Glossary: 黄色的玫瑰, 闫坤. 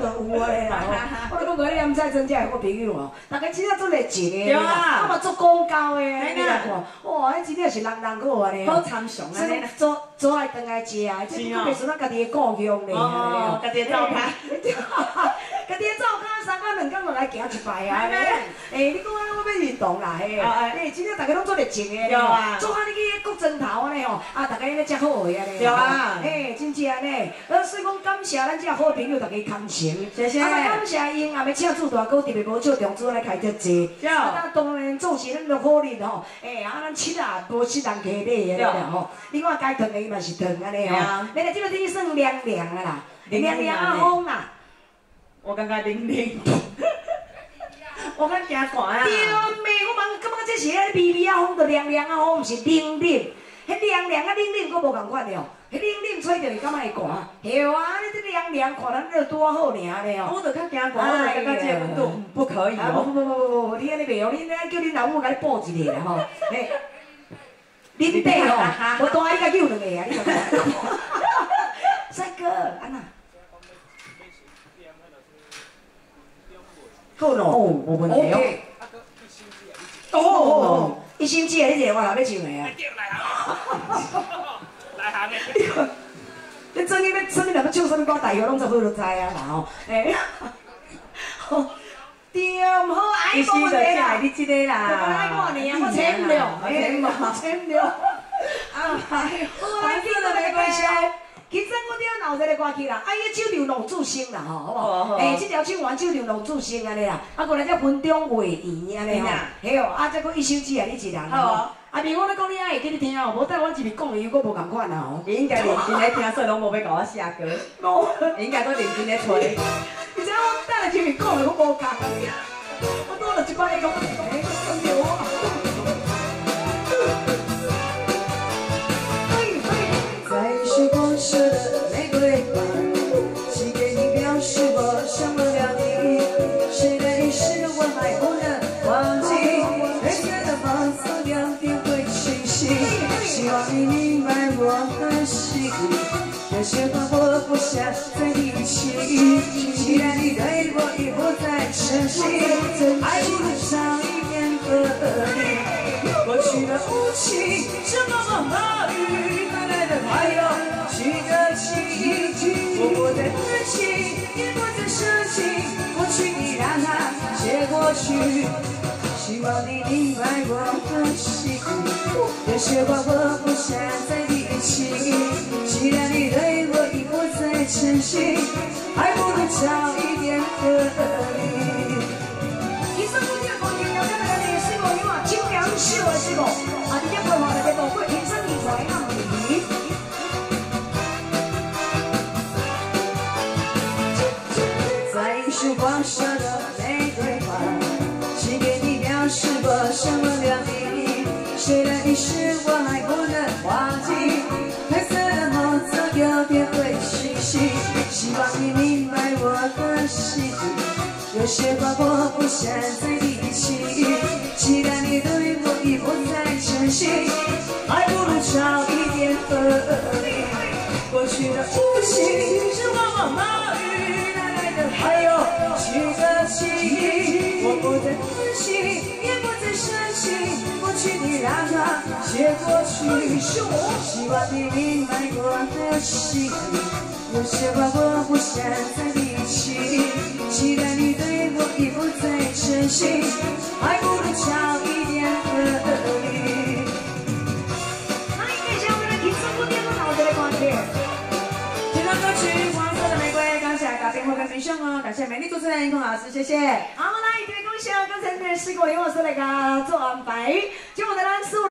都有个咧啦，我讲个咧，唔使增加个朋友哦，大家真正做来钱咧，啊嘛做广告的，你来看，哇，迄真正是人人个咧，好参详啊，做爱当爱食啊，即个别是咱家己的故乡咧，哦，家己的灶卡，家己的灶卡3天2天落来行一摆啊，诶，你讲啊，我要运动啦，嘿，诶，真正大家拢做来钱的，做下你去国珍头安尼哦，啊，大家咧真好个呀咧，对啊，诶，真正咧，所以讲感谢咱这好朋友大家牵成，啊，感谢因阿要请主大哥特别无少重资来开只济，啊，咱当然做事咱就好力吼，诶，啊，咱吃啊无吃人客底个啦吼，你看该疼的伊嘛是疼安尼吼，你来这个天算凉凉啊啦，凉凉啊风啦，我感觉冷冷，我感觉寒啊，对咩？我嘛感觉这是个微微啊风，就凉凉啊风，唔是冷冷。 迄凉凉啊，冷冷，佫无共款了。迄冷冷吹着，伊感觉会寒。对啊，你这凉凉，看咱这拄好尔嘞哦。我著较惊寒，感觉这温度不可以哦。不，你安尼袂哦，你安叫恁老母甲你补一个啦吼。嘿，恁弟吼，我带伊甲救两个啊，你看。帅哥，安那？够咯，无问题哦。哦。 一星期的，你一个我头要上的啊！来行的，你真伊要真伊若要唱什么歌，大家拢做伙就知啊啦吼。哎，好，对，唔好爱讲问题啦，你这个啦，爱讲你啊，我听唔了，听唔了。啊，好，来听到来介绍。 其实我了闹热个歌曲啦，哎呀，酒流浪子心啦吼，好不好？哎，这条唱完酒流浪子心安尼啦，啊，过来只分钟画圆安尼吼，嘿哦，啊，再搁一首歌啊，你一人吼，啊，明我咧讲你爱会记你听哦，无等我一面讲伊又搁无同款啦吼。伊应该认真咧听，所以拢无要甲我写歌。无，伊应该搁认真咧吹。而且我等下一面讲又搁无同，我多了一摆咧讲，哎，真牛啊！ 那些话我不想在一起，既然你对我已不再珍惜，爱情少一点合理。过去的无情是默默话语，带来的快乐值得记忆。我不再自己，也不再生气，过去你让它结过去。希望你明白我的心意，那些话我不想在一起。 既然你对我已不再珍惜，还不如找一点合理。其实我这个朋友有在那个历史过，你话酒量少的是无？啊，你这个话在无过天生异才啊，唔是？在一束黄色的玫瑰花，谁给你表示我什么了你？虽然你是我还不能忘记。 有点会清晰，希望你明白我的心意。有些话我不想在一起，既然你对我已不再珍惜，还不如找一点合理。过去的无情是默默冒雨带来的，还有值得记忆。我不再自信，也不再生气，过去你让它结过去。希望你明白。 我的心意，有些话我不想在一起。既然你对我已不再珍惜，还不如找一点合理。来，感谢我们的听众朋友们，好久的光临。这首歌曲《黄色的玫瑰》，感谢嘉宾和嘉宾上哦，感谢美丽主持人闫坤老师，谢谢。好，来，各位恭喜啊！刚才的试过由我来给做安排，今晚的蓝素。